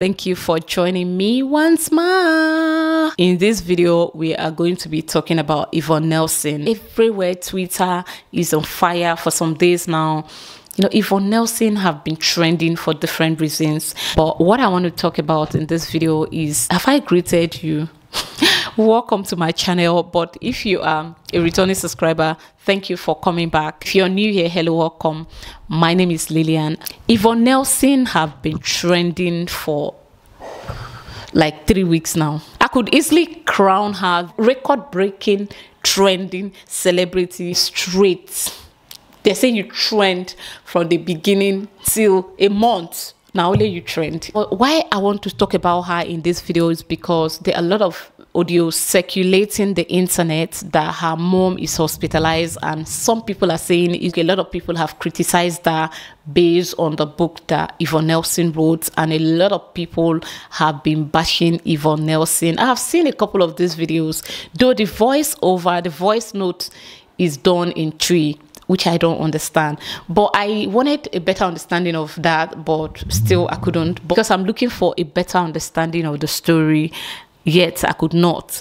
Thank you for joining me once more. In this video, we are going to be talking about Yvonne Nelson. Everywhere Twitter is on fire for some days now. You know, Yvonne Nelson have been trending for different reasons. But what I want to talk about in this video is, have I greeted you? Welcome to my channel. But if you are a returning subscriber, thank you for coming back. If you're new here, hello, welcome. My name is Lillian. Yvonne Nelson have been trending for like 3 weeks now. I could easily crown her record-breaking trending celebrity straight. They're saying you trend from the beginning till a month. Now only you trend. Why I want to talk about her in this video is because there are a lot of audio circulating the internet that her mom is hospitalized, and some people are saying, a lot of people have criticized that based on the book that Yvonne Nelson wrote, and a lot of people have been bashing Yvonne Nelson. I have seen a couple of these videos, though the voiceover, the voice note is done in 3, which I don't understand. But I wanted a better understanding of that, but still I couldn't, because I'm looking for a better understanding of the story. Yet I could not.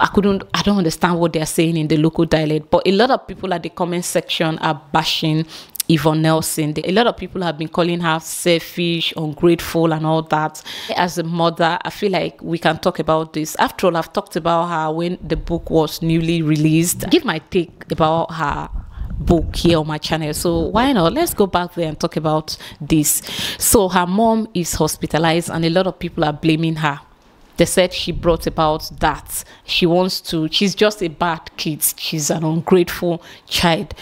I don't understand what they're saying in the local dialect. But a lot of people at the comment section are bashing Yvonne Nelson. A lot of people have been calling her selfish, ungrateful, and all that. As a mother, I feel like we can talk about this. After all, I've talked about her when the book was newly released. I give my take about her book here on my channel, so why not? Let's go back there and talk about this. So her mom is hospitalized, and a lot of people are blaming her. They said she brought about that. She's just a bad kid. She's an ungrateful child.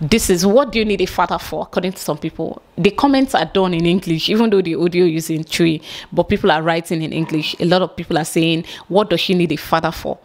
This is what do you need a father for, according to some people. The comments are done in English, even though the audio is in Twi, but people are writing in English. A lot of people are saying, what does she need a father for?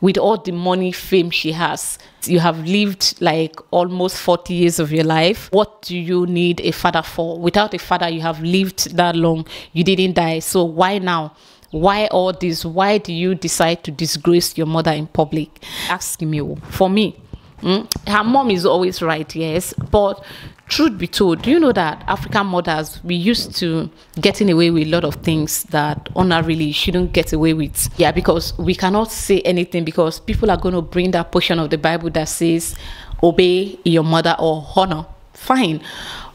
With all the money, fame she has, you have lived like almost 40 years of your life. What do you need a father for? Without a father, you have lived that long. You didn't die. So why now? Why all this? Why do you decide to disgrace your mother in public? Ask me. For me, her mom is always right, yes. But truth be told, do you know that African mothers, we used to getting away with a lot of things that Honor really shouldn't get away with? Yeah, because we cannot say anything, because people are going to bring that portion of the Bible that says, obey your mother or honor. Fine.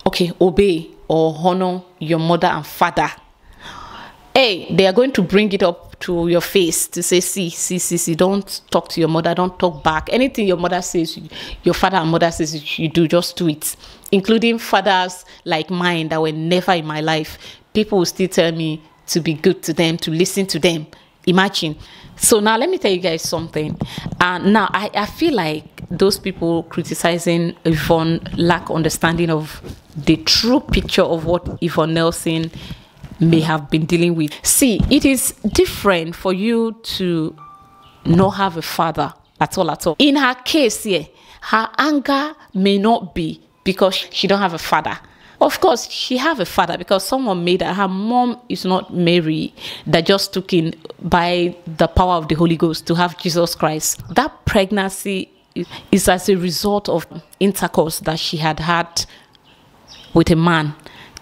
Okay, obey or honor your mother and father. Hey, they are going to bring it up to your face to say, see, don't talk to your mother, don't talk back. Anything your mother says, your father and mother says you do, just do it. Including fathers like mine that were never in my life. People will still tell me to be good to them, to listen to them. Imagine. So now let me tell you guys something. Now I feel like those people criticizing Yvonne lack understanding of the true picture of what Yvonne Nelson may have been dealing with. See, it is different for you to not have a father at all. In her case here, her anger may not be because she don't have a father. Of course, she have a father because someone made her. Her mom is not Mary that just took in by the power of the Holy Ghost to have Jesus Christ. That pregnancy is as a result of intercourse that she had with a man.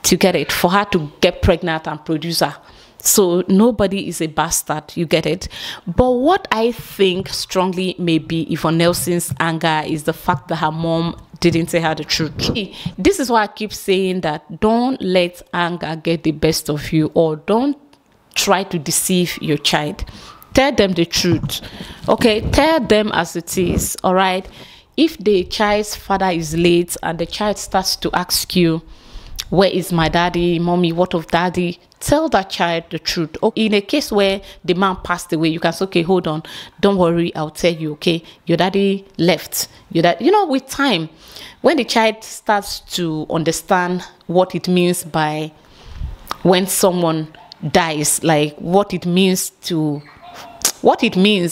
To get it, for her to get pregnant and produce her. So nobody is a bastard, you get it? But what I think strongly may be Yvonne Nelson's anger is the fact that her mom didn't tell her the truth. This is why I keep saying that don't let anger get the best of you, or don't try to deceive your child. Tell them the truth, okay? Tell them as it is, all right? If the child's father is late and the child starts to ask you, where is my daddy? Mommy, what of daddy? Tell that child the truth. In a case where the man passed away, you can say, okay, hold on. Don't worry, I'll tell you, okay? Your daddy left. You know, with time, when the child starts to understand what it means by when someone dies, like what it means.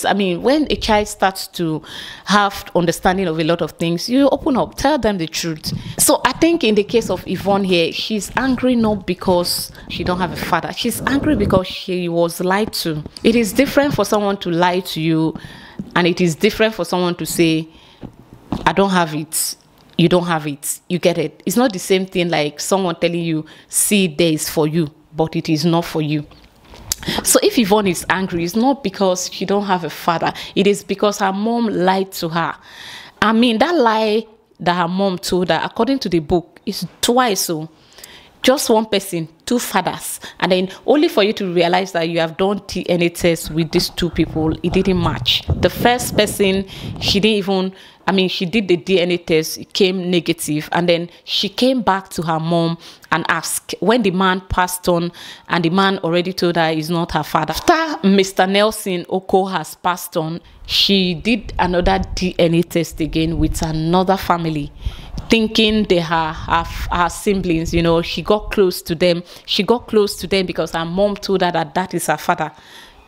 I mean, when a child starts to have understanding of a lot of things, you open up, tell them the truth. So I think in the case of Yvonne here, she's angry not because she don't have a father. She's angry because she was lied to. It is different for someone to lie to you, and it is different for someone to say, I don't have it. You don't have it. You get it? It's not the same thing like someone telling you, see, there is for you, but it is not for you. So if Yvonne is angry, it's not because she don't have a father. It is because her mom lied to her. I mean, that lie that her mom told her, according to the book, is twice so. Just one person, two fathers. And then only for you to realize that you have done DNA tests with these two people, it didn't match. The first person, she didn't even, I mean, she did the DNA test, it came negative. And then she came back to her mom and asked when the man passed on, and the man already told her he's not her father. After Mr. Nelson Oko has passed on, she did another DNA test again with another family, thinking they are her siblings. You know, she got close to them. She got close to them because her mom told her that that is her father,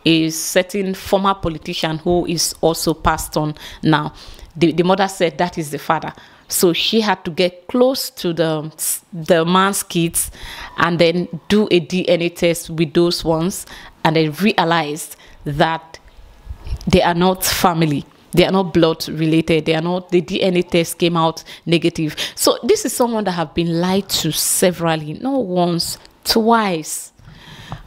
a certain former politician who is also passed on now. The mother said that is the father. So she had to get close to the man's kids and then do a DNA test with those ones, and then realized that they are not family. They are not blood related. They are not. The DNA test came out negative. So this is someone that have been lied to severally, not once, twice.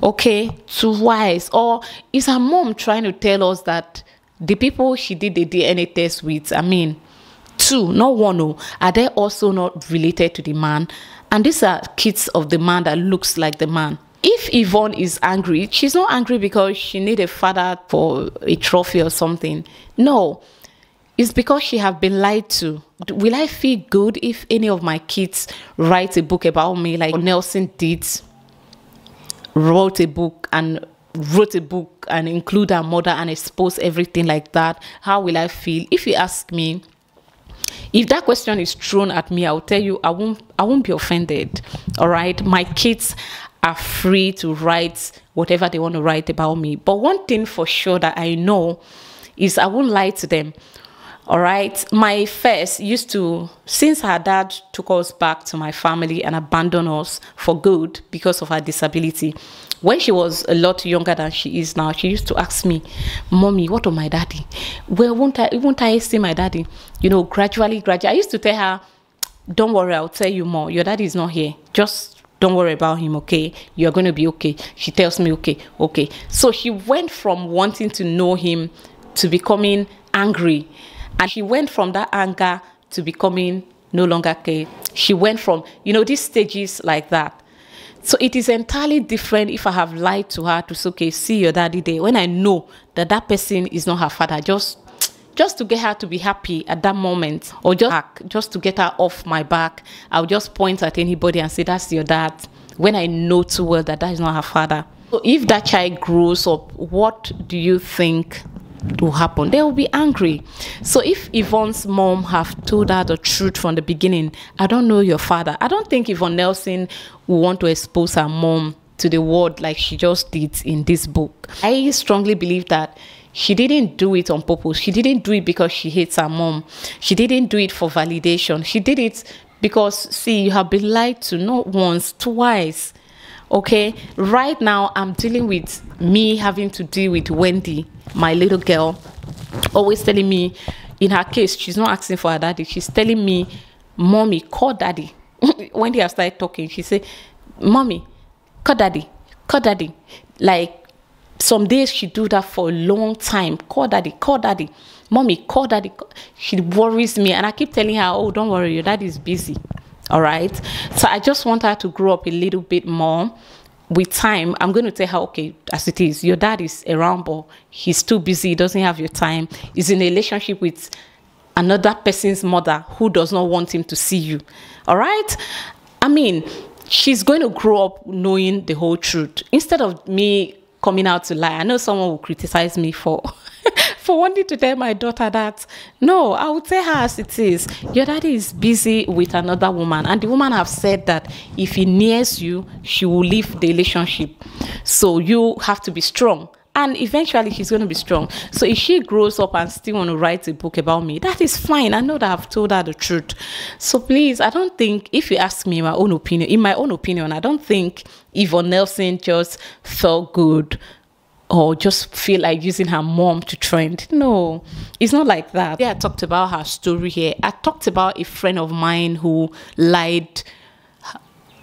Okay, twice. Or is her mom trying to tell us that the people she did the DNA test with, I mean, two, not one, oh, are they also not related to the man? And these are kids of the man that looks like the man. If Yvonne is angry, she's not angry because she needs a father for a trophy or something. No, it's because she has been lied to. Will I feel good if any of my kids write a book about me like Nelson did? Wrote a book and include her mother and expose everything like that. How will I feel? If you ask me, if that question is thrown at me, I'll tell you I won't be offended. All right, my kids are free to write whatever they want to write about me. But one thing for sure that I know is I won't lie to them. All right. My first used to, since her dad took us back to my family and abandoned us for good because of her disability, when she was a lot younger than she is now, she used to ask me, "Mommy, what of my daddy? Where won't I see my daddy?" You know, gradually. I used to tell her, "Don't worry, I'll tell you more. Your daddy is not here. Just don't worry about him, okay? You're going to be okay." She tells me, okay. So she went from wanting to know him to becoming angry. And she went from that anger to becoming no longer okay. She went from, you know, these stages like that. So it is entirely different if I have lied to her to say, okay, see your daddy there, when I know that that person is not her father, just to get her to be happy at that moment, or just to get her off my back, I'll just point at anybody and say, that's your dad, when I know too well that that is not her father. So if that child grows up, what do you think will happen? They will be angry. So if Yvonne's mom have told her the truth from the beginning, I don't know your father, I don't think Yvonne Nelson will want to expose her mom to the world like she just did in this book. I strongly believe that she didn't do it on purpose. She didn't do it because she hates her mom. She didn't do it for validation. She did it because, see, you have been lied to, not once, twice. Okay, right now I'm dealing with me having to deal with Wendy, my little girl, always telling me, in her case, she's not asking for her daddy. She's telling me, "Mommy, call daddy." Wendy has started talking. She said, "Mommy, call daddy, call daddy." Like, some days she do that for a long time. "Call daddy, call daddy. Mommy, call daddy." She worries me, and I keep telling her, "Oh, don't worry, your dad is busy." All right. So I just want her to grow up a little bit more. With time, I'm going to tell her, okay, as it is, your dad is around, but he's too busy. He doesn't have your time. He's in a relationship with another person's mother who does not want him to see you. All right. I mean, she's going to grow up knowing the whole truth, instead of me coming out to lie. I know someone will criticize me for for wanting to tell my daughter that. No, I will tell her as it is. Your daddy is busy with another woman, and the woman have said that if he nears you, she will leave the relationship. So you have to be strong. And eventually she's going to be strong. So if she grows up and still want to write a book about me, that is fine. I know that I've told her the truth. So please, I don't think, if you ask me my own opinion, in my own opinion, I don't think Yvonne Nelson just felt good or just feel like using her mom to trend. No, it's not like that. Yeah, I talked about her story here. I talked about a friend of mine who lied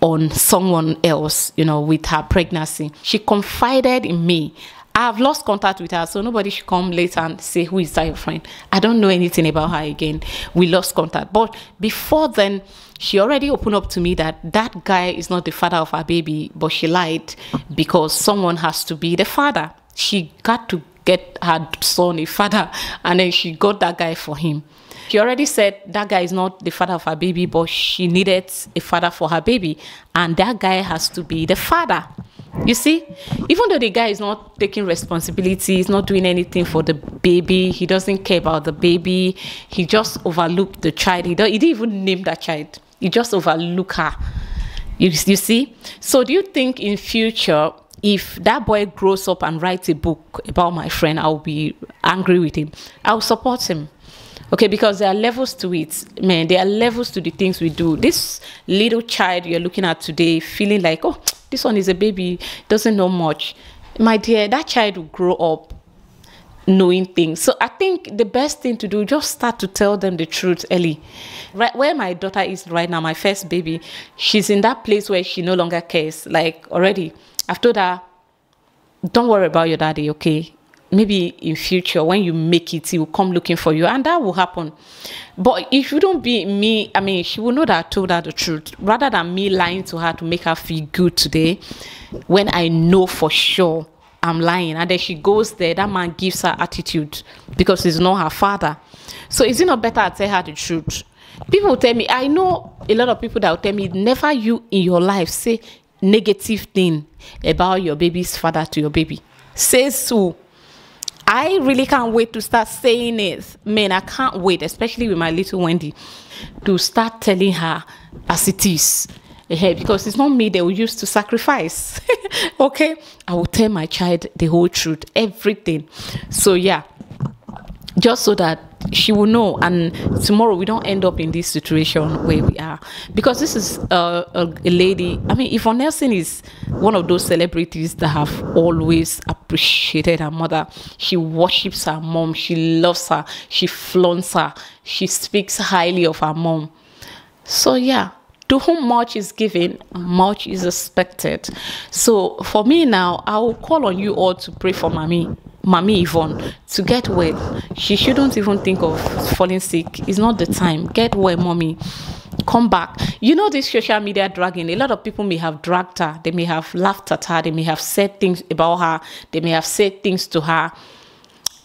on someone else, you know, with her pregnancy. She confided in me. I've lost contact with her, so nobody should come later and say, who is that your friend? I don't know anything about her again. We lost contact. But before then, she already opened up to me that that guy is not the father of her baby, but she lied because someone has to be the father. She got to get her son a father, and then she got that guy for him. She already said that guy is not the father of her baby, but she needed a father for her baby, and that guy has to be the father. You see, even though the guy is not taking responsibility, he's not doing anything for the baby, he doesn't care about the baby, he just overlooked the child. He didn't even name that child. He just overlooked her. You see? So do you think in future, if that boy grows up and writes a book about my friend, I'll be angry with him? I'll support him. Okay, because there are levels to it, man. There are levels to the things we do. This little child you're looking at today, feeling like, oh, this one is a baby, doesn't know much. My dear, that child will grow up knowing things. So I think the best thing to do, just start to tell them the truth early. Right where my daughter is right now, my first baby, she's in that place where she no longer cares. Like already, I've told her, don't worry about your daddy, okay? Maybe in future, when you make it, he will come looking for you, and that will happen. But if you don't be me, I mean, she will know that I told her the truth, rather than me lying to her to make her feel good today, when I know for sure I'm lying. And then she goes there, that man gives her attitude because he's not her father. So is it not better I tell her the truth? People will tell me, I know a lot of people that will tell me, never you in your life say negative thing about your baby's father to your baby. Say so. I really can't wait to start saying it. Man, I can't wait, especially with my little Wendy, to start telling her as it is. Because it's not me they will use to sacrifice. Okay? I will tell my child the whole truth, everything. So, yeah, just so that she will know. And tomorrow we don't end up in this situation where we are. Because this is a lady. I mean, Yvonne Nelson is one of those celebrities that have always appreciated her mother. She worships her mom. She loves her. She flaunts her. She speaks highly of her mom. So, yeah. To whom much is given, much is expected. So for me now, I will call on you all to pray for Mommy Yvonne, to get well. She shouldn't even think of falling sick. It's not the time. Get well, Mommy. Come back. You know this social media dragging. A lot of people may have dragged her. They may have laughed at her. They may have said things about her. They may have said things to her.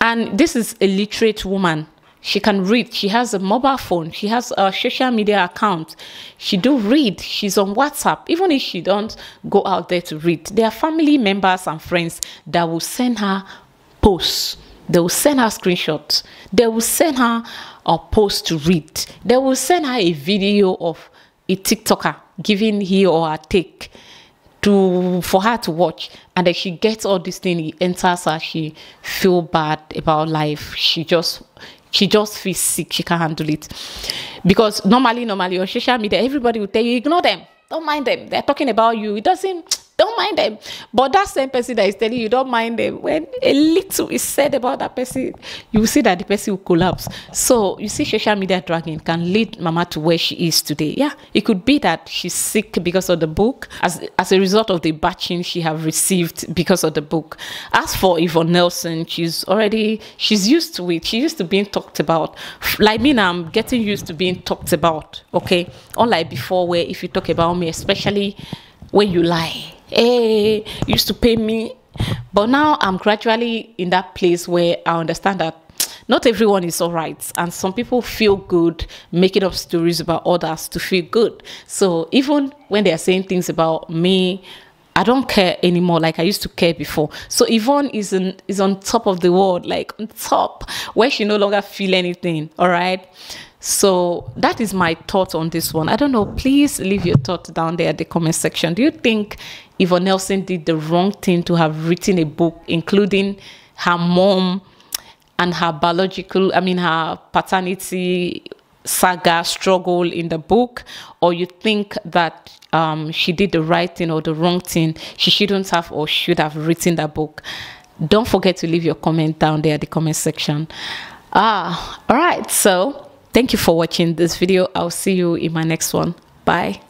And this is a literate woman. She can read. She has a mobile phone. She has a social media account. She do read. She's on WhatsApp. Even if she don't go out there to read, there are family members and friends that will send her posts. They will send her screenshots. They will send her a post to read. They will send her a video of a TikToker giving he or her take for her to watch. And then she gets all this thing. It enters her. She feels bad about life. She just feels sick. She can't handle it. Because normally on social media, everybody will tell you, ignore them. Don't mind them. They're talking about you. Don't mind them. But that same person that is telling you, don't mind them, when a little is said about that person, you will see that the person will collapse. So you see, social media dragging can lead Mama to where she is today. Yeah, it could be that she's sick because of the book, as a result of the bashing she have received because of the book. As for Yvonne Nelson, she's used to it. She's used to being talked about. Like me now, I'm getting used to being talked about, okay? Unlike before, where if you talk about me, especially when you lie, hey, you used to pay me. But now I'm gradually in that place where I understand that not everyone is all right, and some people feel good making up stories about others to feel good. So even when they are saying things about me, I don't care anymore like I used to care before. So Yvonne is on top of the world, like on top, where she no longer feel anything, all right? So that is my thought on this one. I don't know. Please leave your thoughts down there at the comment section. Do you think Yvonne Nelson did the wrong thing to have written a book, including her mom and her her paternity saga struggle in the book? Or you think that she did the right thing or the wrong thing? She shouldn't have or should have written that book. Don't forget to leave your comment down there at the comment section. All right. So thank you for watching this video. I'll see you in my next one. Bye.